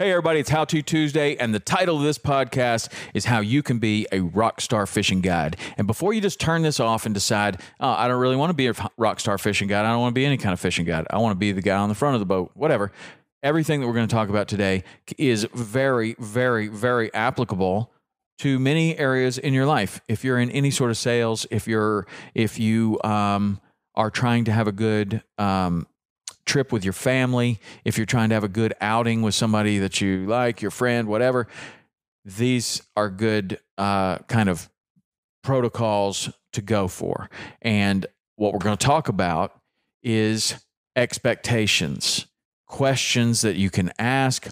Hey everybody, it's How To Tuesday, and the title of this podcast is How You Can Be a Rockstar Fishing Guide. And before you just turn this off and decide, oh, I don't really want to be a rockstar fishing guide, I don't want to be any kind of fishing guide, I want to be the guy on the front of the boat, whatever. Everything that we're going to talk about today is very, very, very applicable to many areas in your life. If you're in any sort of sales, if you are trying to have a good trip with your family, if you're trying to have a good outing with somebody that you like, your friend, whatever, these are good kind of protocols to go for. And what we're going to talk about is expectations, questions that you can ask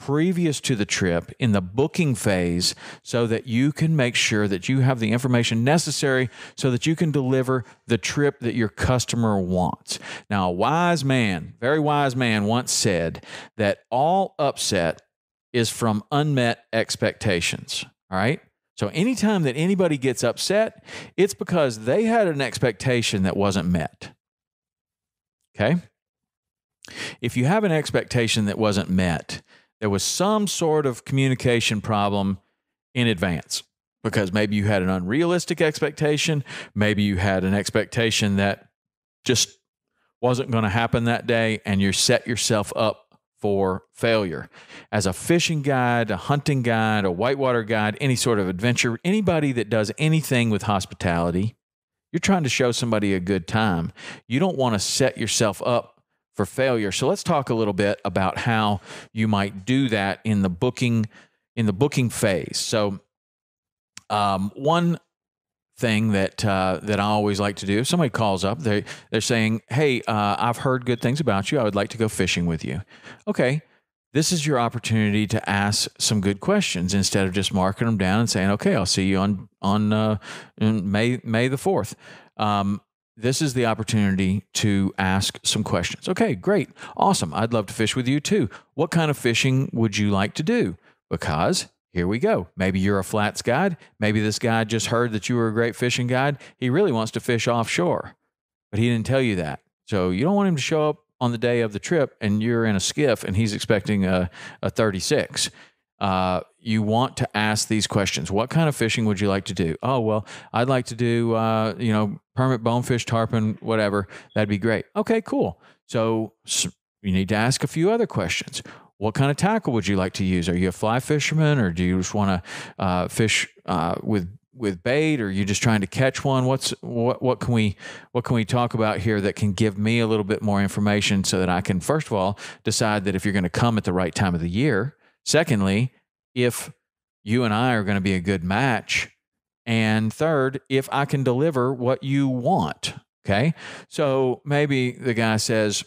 previous to the trip in the booking phase so that you can make sure that you have the information necessary so that you can deliver the trip that your customer wants. Now, a wise man, very wise man once said that all upset is from unmet expectations, all right? So anytime that anybody gets upset, it's because they had an expectation that wasn't met, okay? If you have an expectation that wasn't met, there was some sort of communication problem in advance, because maybe you had an unrealistic expectation. Maybe you had an expectation that just wasn't going to happen that day, and you set yourself up for failure. As a fishing guide, a hunting guide, a whitewater guide, any sort of adventure, anybody that does anything with hospitality, you're trying to show somebody a good time. You don't want to set yourself up for failure. So let's talk a little bit about how you might do that in the booking phase. So one thing that I always like to do, if somebody calls up, they're saying, hey, I've heard good things about you. I would like to go fishing with you. Okay. This is your opportunity to ask some good questions instead of just marking them down and saying, okay, I'll see you on May the 4th. This is the opportunity to ask some questions. Okay, great. Awesome. I'd love to fish with you too. What kind of fishing would you like to do? Because here we go. Maybe you're a flats guide. Maybe this guy just heard that you were a great fishing guide. He really wants to fish offshore, but he didn't tell you that. So you don't want him to show up on the day of the trip and you're in a skiff and he's expecting a 36. You want to ask these questions. What kind of fishing would you like to do? Oh, well, I'd like to do, permit, bonefish, tarpon, whatever. That'd be great. Okay, cool. So you need to ask a few other questions. What kind of tackle would you like to use? Are you a fly fisherman, or do you just want to fish with bait, or are you just trying to catch one? What can we talk about here that can give me a little bit more information so that I can, first of all, decide that if you're going to come at the right time of the year. Secondly, if you and I are going to be a good match. And third, if I can deliver what you want. Okay. So maybe the guy says,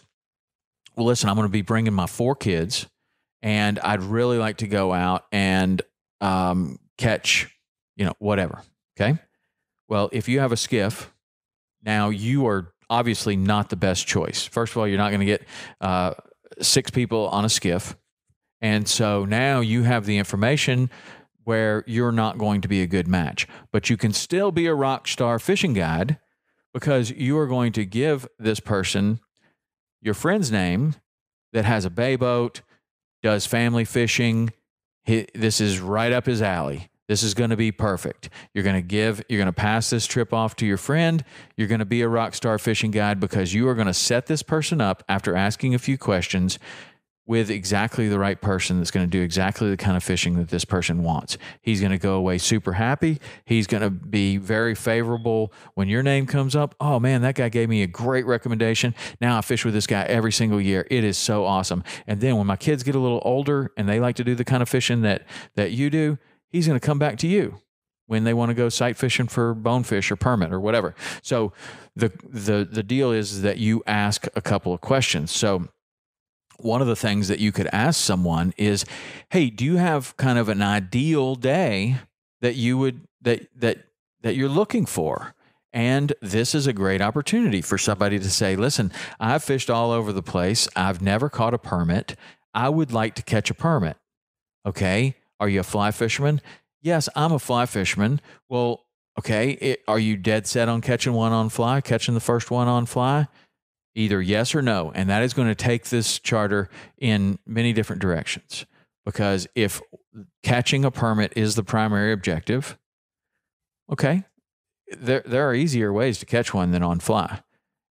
well, listen, I'm going to be bringing my 4 kids and I'd really like to go out and catch, whatever. Okay. Well, if you have a skiff, now you are obviously not the best choice. First of all, you're not going to get 6 people on a skiff. And so now you have the information where you're not going to be a good match, but you can still be a rock star fishing guide because you are going to give this person your friend's name that has a bay boat, does family fishing. This is right up his alley. This is going to be perfect. You're going to pass this trip off to your friend. You're going to be a rock star fishing guide because you are going to set this person up after asking a few questions with exactly the right person that's going to do exactly the kind of fishing that this person wants. He's going to go away super happy. He's going to be very favorable when your name comes up. Oh man, that guy gave me a great recommendation. Now I fish with this guy every single year. It is so awesome. And then when my kids get a little older and they like to do the kind of fishing that you do, he's going to come back to you when they want to go sight fishing for bonefish or permit or whatever. So the deal is that you ask a couple of questions. So one of the things that you could ask someone is, hey, do you have kind of an ideal day that you would, that you're looking for? And this is a great opportunity for somebody to say, listen, I've fished all over the place. I've never caught a permit. I would like to catch a permit. Okay. Are you a fly fisherman? Yes, I'm a fly fisherman. Well, okay. Are you dead set on catching one on fly, catching the first one on fly? Either yes or no, and that is going to take this charter in many different directions Because if catching a permit is the primary objective, okay, there are easier ways to catch one than on fly.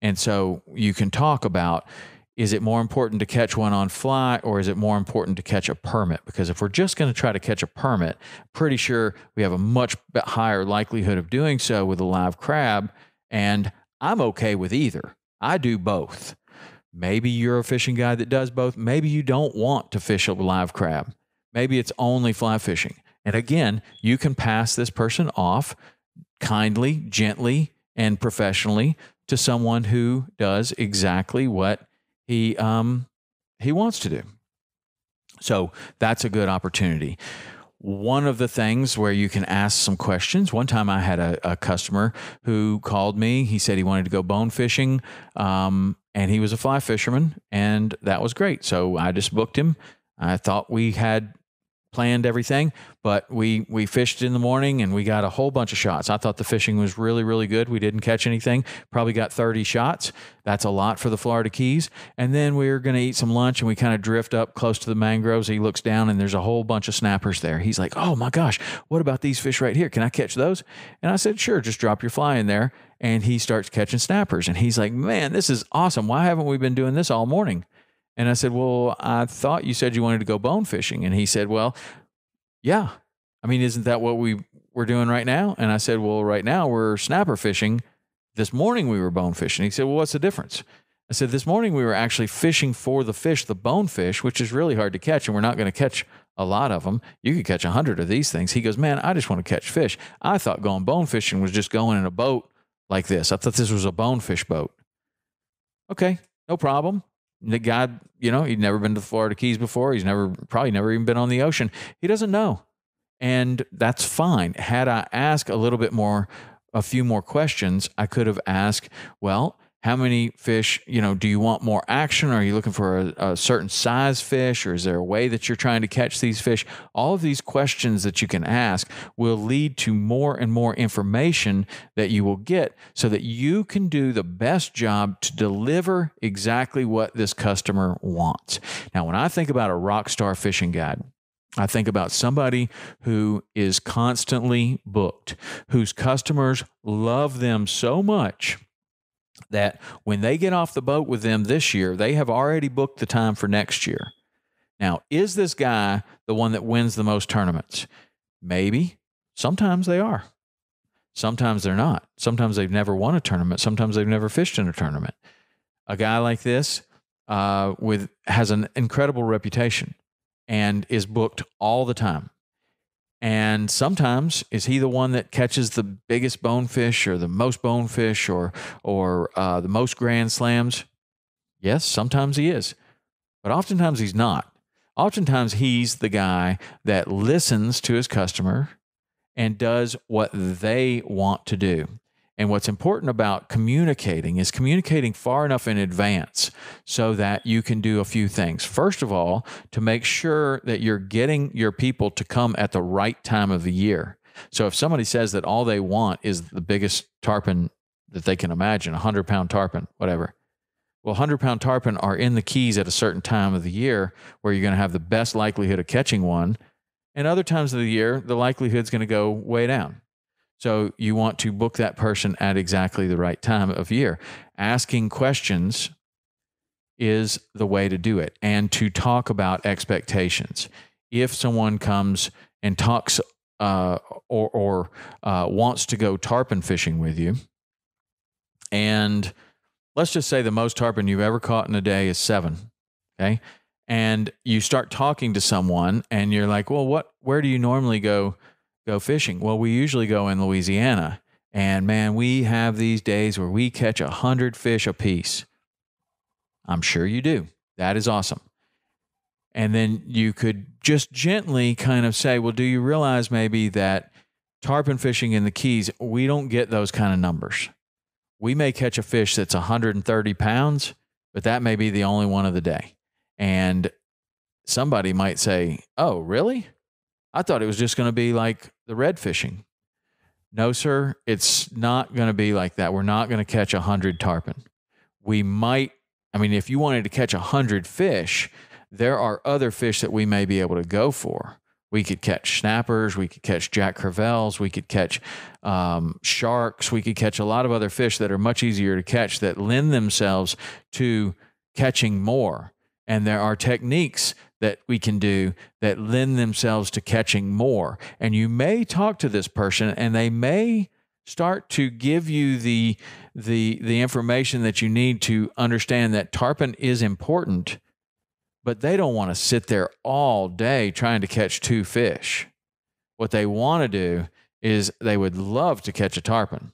And so you can talk about, is it more important to catch one on fly or is it more important to catch a permit? Because if we're just going to try to catch a permit, pretty sure we have a much higher likelihood of doing so with a live crab. And I'm okay with either. I do both. Maybe you're a fishing guy that does both. Maybe you don't want to fish a live crab. Maybe it's only fly fishing. And again, you can pass this person off kindly, gently, and professionally to someone who does exactly what he wants to do. So that's a good opportunity. One of the things where you can ask some questions. One time I had a customer who called me. He said he wanted to go bone fishing, and he was a fly fisherman, and that was great. So I just booked him. I thought we had planned everything, but we fished in the morning and we got a whole bunch of shots. I thought the fishing was really, really good. We didn't catch anything, probably got 30 shots. That's a lot for the Florida Keys. And then we were going to eat some lunch and we kind of drift up close to the mangroves. He looks down and there's a whole bunch of snappers there. He's like, oh my gosh, what about these fish right here? Can I catch those? And I said, sure, just drop your fly in there. And he starts catching snappers. And he's like, man, this is awesome. Why haven't we been doing this all morning? And I said, well, I thought you said you wanted to go bone fishing. And he said, well, yeah. I mean, isn't that what we're doing right now? And I said, well, right now we're snapper fishing. This morning we were bone fishing. He said, well, what's the difference? I said, this morning we were actually fishing for the fish, the bonefish, which is really hard to catch. And we're not going to catch a lot of them. You could catch 100 of these things. He goes, man, I just want to catch fish. I thought going bone fishing was just going in a boat like this. I thought this was a bonefish boat. Okay, no problem. The guy, you know, he'd never been to the Florida Keys before. He's probably never even been on the ocean. He doesn't know. And that's fine. Had I asked a little bit more, a few more questions, I could have asked, well, how many fish, you know, do you want more action? Or are you looking for a certain size fish? Or is there a way that you're trying to catch these fish? All of these questions that you can ask will lead to more and more information that you will get so that you can do the best job to deliver exactly what this customer wants. Now, when I think about a rock star fishing guide, I think about somebody who is constantly booked, whose customers love them so much that when they get off the boat with them this year, they have already booked the time for next year. Now, is this guy the one that wins the most tournaments? Maybe. Sometimes they are. Sometimes they're not. Sometimes they've never won a tournament. Sometimes they've never fished in a tournament. A guy like this has an incredible reputation and is booked all the time. And sometimes is he the one that catches the biggest bonefish or the most bonefish or the most grand slams? Yes, sometimes he is. But oftentimes he's not. Oftentimes he's the guy that listens to his customer and does what they want to do. And what's important about communicating is communicating far enough in advance so that you can do a few things. First of all, to make sure that you're getting your people to come at the right time of the year. So if somebody says that all they want is the biggest tarpon that they can imagine, a 100-pound tarpon, whatever. Well, 100-pound tarpon are in the Keys at a certain time of the year where you're going to have the best likelihood of catching one. And other times of the year, the likelihood's going to go way down. So you want to book that person at exactly the right time of year. Asking questions is the way to do it, and to talk about expectations. If someone comes and talks or wants to go tarpon fishing with you, and let's just say the most tarpon you've ever caught in a day is 7, okay? And you start talking to someone, and you're like, well, where do you normally go fishing? Well, we usually go in Louisiana, and man, we have these days where we catch 100 fish apiece. I'm sure you do. That is awesome. And then you could just gently kind of say, well, do you realize maybe that tarpon fishing in the Keys, we don't get those kind of numbers. We may catch a fish that's 130 pounds, but that may be the only one of the day. And somebody might say, oh, really? I thought it was just going to be like the red fishing. No, sir, it's not going to be like that. We're not going to catch 100 tarpon. We might, I mean, if you wanted to catch 100 fish, there are other fish that we may be able to go for. We could catch snappers. We could catch Jack Creveles. We could catch sharks. We could catch a lot of other fish that are much easier to catch that lend themselves to catching more. And there are techniques that we can do that lend themselves to catching more. And you may talk to this person and they may start to give you the information that you need to understand that tarpon is important, but they don't want to sit there all day trying to catch two fish. What they want to do is they would love to catch a tarpon,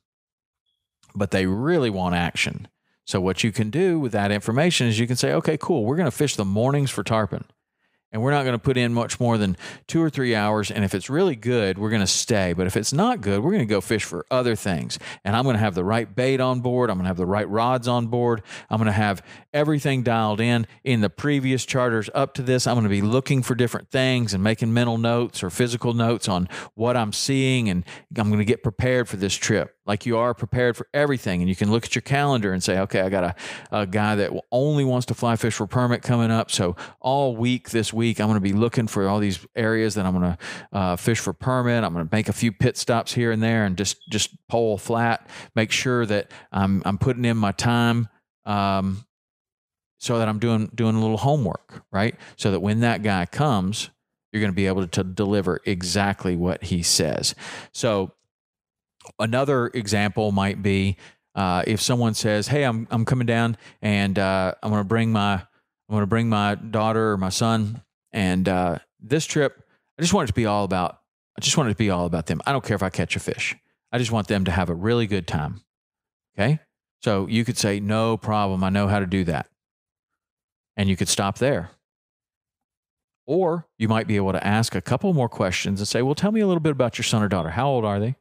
but they really want action. So what you can do with that information is you can say, okay, cool, we're going to fish the mornings for tarpon. And we're not going to put in much more than 2 or 3 hours. And if it's really good, we're going to stay. But if it's not good, we're going to go fish for other things. And I'm going to have the right bait on board. I'm going to have the right rods on board. I'm going to have everything dialed in the previous charters up to this. I'm going to be looking for different things and making mental notes or physical notes on what I'm seeing. And I'm going to get prepared for this trip. Like you are prepared for everything. And you can look at your calendar and say, okay, I got a guy that only wants to fly fish for permit coming up. So all week this week, I'm going to be looking for all these areas that I'm going to fish for permit. I'm going to make a few pit stops here and there and just pole flat, make sure that I'm putting in my time so that I'm doing a little homework, right? So that when that guy comes, you're going to be able to deliver exactly what he says. So another example might be if someone says, "Hey, I'm coming down, and I'm going to bring my daughter or my son, and this trip, I just want it to be all about them. I don't care if I catch a fish. I just want them to have a really good time." Okay, so you could say, "No problem. I know how to do that," and you could stop there. Or you might be able to ask a couple more questions and say, "Well, tell me a little bit about your son or daughter. How old are they?"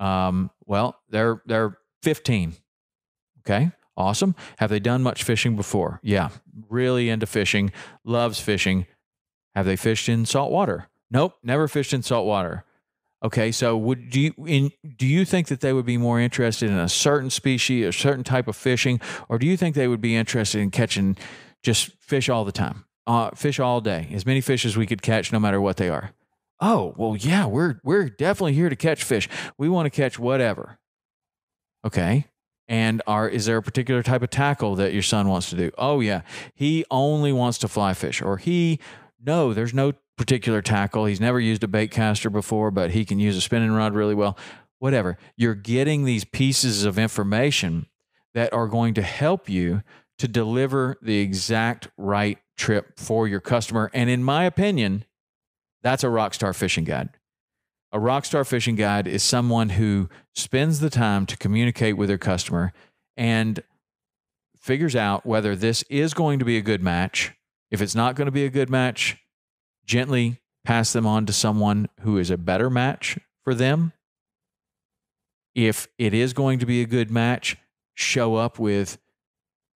Well, they're 15. Okay. Awesome. Have they done much fishing before? Yeah. Really into fishing, loves fishing. Have they fished in salt water? Nope. Never fished in salt water. Okay. So do you think that they would be more interested in a certain species, a certain type of fishing, or do you think they would be interested in catching just fish all the time, fish all day, as many fish as we could catch, no matter what they are? Oh, well, yeah, we're definitely here to catch fish. We want to catch whatever. Okay. And is there a particular type of tackle that your son wants to do? Oh, yeah. He only wants to fly fish. Or no, there's no particular tackle. He's never used a bait caster before, but he can use a spinning rod really well. Whatever. You're getting these pieces of information that are going to help you to deliver the exact right trip for your customer. And in my opinion, that's a rockstar fishing guide. A rockstar fishing guide is someone who spends the time to communicate with their customer and figures out whether this is going to be a good match. If it's not going to be a good match, gently pass them on to someone who is a better match for them. If it is going to be a good match, show up with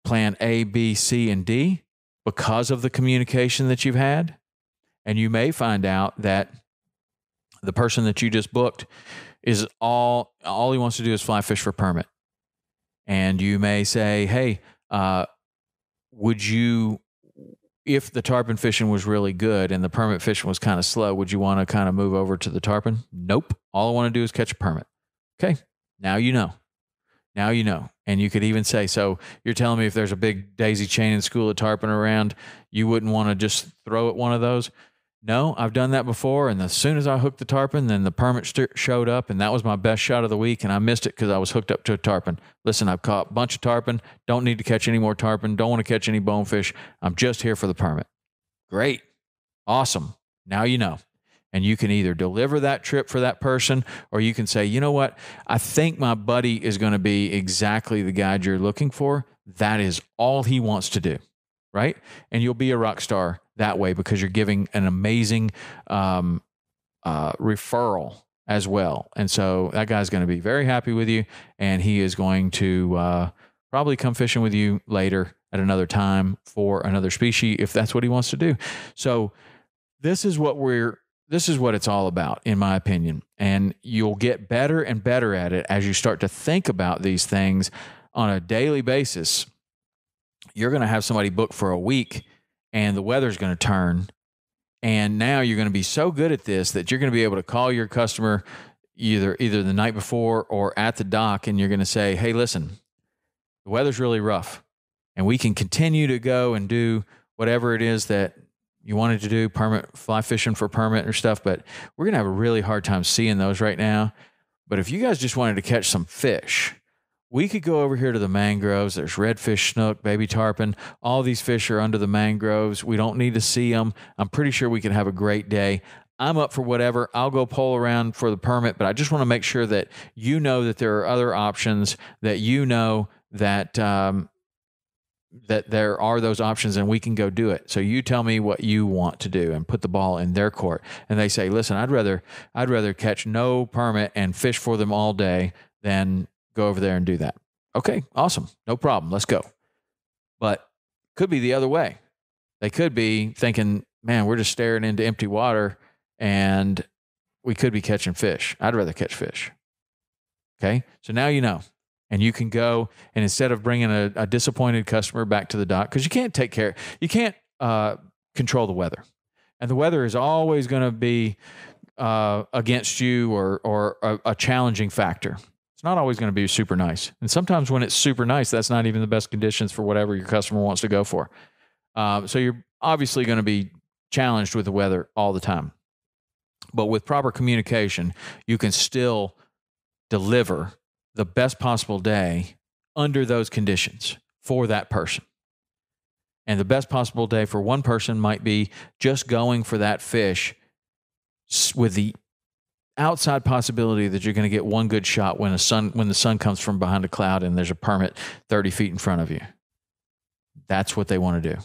plan A, B, C, and D because of the communication that you've had. And you may find out that the person that you just booked is all he wants to do is fly fish for permit. And you may say, "Hey, if the tarpon fishing was really good and the permit fishing was kind of slow, would you want to kind of move over to the tarpon?" Nope. All I want to do is catch a permit. Okay. Now you know. Now you know. And you could even say, "So you're telling me if there's a big daisy chain and school of tarpon around, you wouldn't want to just throw at one of those?" No, I've done that before, and as soon as I hooked the tarpon, then the permit showed up, and that was my best shot of the week, and I missed it because I was hooked up to a tarpon. Listen, I've caught a bunch of tarpon, don't need to catch any more tarpon, don't want to catch any bonefish, I'm just here for the permit. Great. Awesome. Now you know. And you can either deliver that trip for that person, or you can say, "You know what, I think my buddy is going to be exactly the guide you're looking for. That is all he wants to do," right? And you'll be a rock star that way because you're giving an amazing referral as well. And so that guy's going to be very happy with you, and he is going to probably come fishing with you later at another time for another species if that's what he wants to do. So this is what it's all about, in my opinion. And you'll get better and better at it as you start to think about these things on a daily basis. You're going to have somebody booked for a week, and the weather's going to turn. And now you're going to be so good at this that you're going to be able to call your customer either the night before or at the dock, and you're going to say, hey, listen, the weather's really rough, and we can continue to go and do whatever it is that you wanted to do, permit, fly fishing for permit or stuff, but we're going to have a really hard time seeing those right now. But if you guys just wanted to catch some fish, we could go over here to the mangroves. There's redfish, snook, baby tarpon. All these fish are under the mangroves. We don't need to see them. I'm pretty sure we can have a great day. I'm up for whatever. I'll go pole around for the permit, but I just want to make sure that you know that there are other options, that you know that that there are those options and we can go do it. So you tell me what you want to do and put the ball in their court. And they say, listen, I'd rather catch no permit and fish for them all day than go over there and do that. Okay, awesome. No problem. Let's go. But could be the other way. They could be thinking, man, we're just staring into empty water and we could be catching fish. I'd rather catch fish. Okay. So now you know, and you can go, and instead of bringing a disappointed customer back to the dock, because you can't take care, you can't control the weather, and the weather is always going to be against you or a challenging factor. It's not always going to be super nice. And sometimes when it's super nice, that's not even the best conditions for whatever your customer wants to go for. So you're obviously going to be challenged with the weather all the time. But with proper communication, you can still deliver the best possible day under those conditions for that person. And the best possible day for one person might be just going for that fish with the outside possibility that you're going to get one good shot when the sun comes from behind a cloud and there's a permit 30 feet in front of you. That's what they want to do.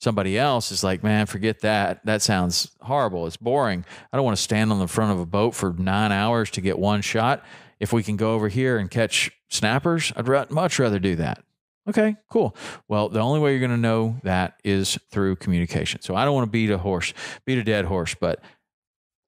Somebody else is like, man, forget that. That sounds horrible. It's boring. I don't want to stand on the front of a boat for 9 hours to get one shot. If we can go over here and catch snappers, I'd much rather do that. Okay, cool. Well, the only way you're going to know that is through communication. So I don't want to beat a dead horse, but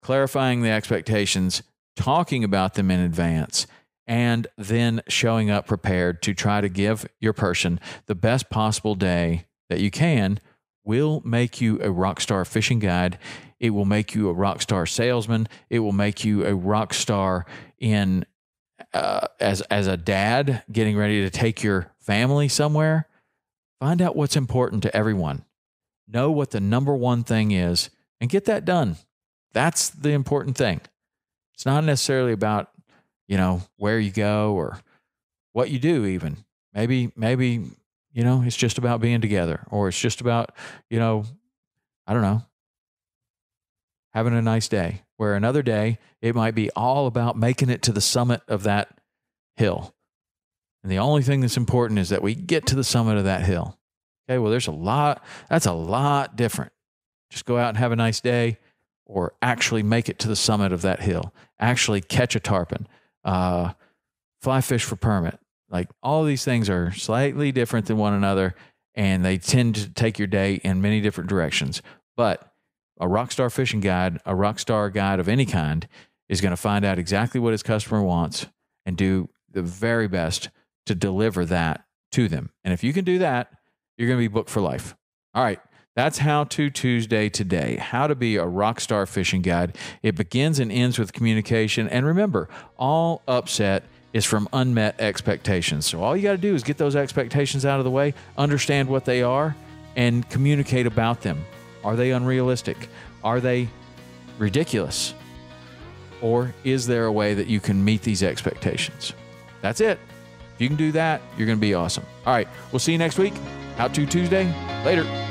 clarifying the expectations, talking about them in advance, and then showing up prepared to try to give your person the best possible day that you can will make you a rock star fishing guide. It will make you a rock star salesman. It will make you a rock star in as a dad getting ready to take your family somewhere. Find out what's important to everyone. Know what the number one thing is and get that done. That's the important thing. It's not necessarily about, you know, where you go or what you do even. Maybe, you know, it's just about being together, or it's just about, you know, I don't know, having a nice day, where another day it might be all about making it to the summit of that hill. And the only thing that's important is that we get to the summit of that hill. Okay, well, that's a lot different. Just go out and have a nice day, or actually make it to the summit of that hill, actually catch a tarpon, fly fish for permit. Like, all these things are slightly different than one another, and they tend to take your day in many different directions. But a rock star fishing guide, a rock star guide of any kind, is going to find out exactly what his customer wants and do the very best to deliver that to them. And if you can do that, you're going to be booked for life. All right. That's How To Tuesday today, how to be a rock star fishing guide. It begins and ends with communication. And remember, all upset is from unmet expectations. So all you got to do is get those expectations out of the way, understand what they are, and communicate about them. Are they unrealistic? Are they ridiculous? Or is there a way that you can meet these expectations? That's it. If you can do that, you're going to be awesome. All right, we'll see you next week. How To Tuesday. Later.